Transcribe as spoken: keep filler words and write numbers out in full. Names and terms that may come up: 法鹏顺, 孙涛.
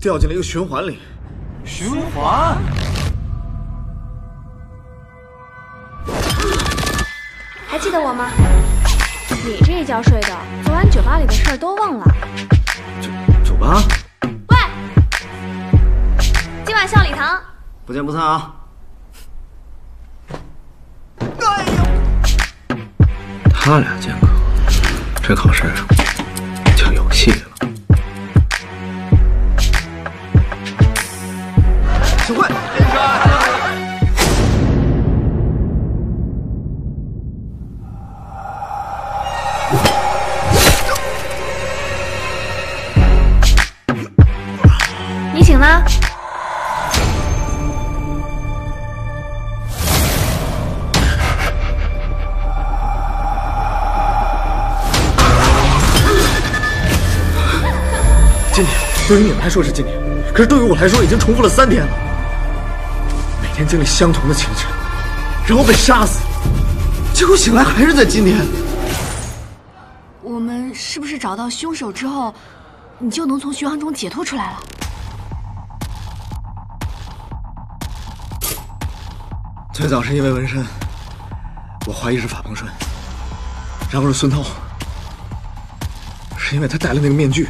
掉进了一个循环里。循环？还记得我吗？你这一觉睡的，昨晚酒吧里的事儿都忘了。酒酒吧？喂，今晚上礼堂，不见不散啊！哎呦，他俩见过，这考试就有戏了。 你醒了？今天对于你们来说是今天，可是对于我来说已经重复了三天了。 每天经历相同的情绪，然后被杀死，结果醒来还是在今天。我们是不是找到凶手之后，你就能从循环中解脱出来了？最早是因为纹身，我怀疑是法鹏顺，然后是孙涛，是因为他戴了那个面具。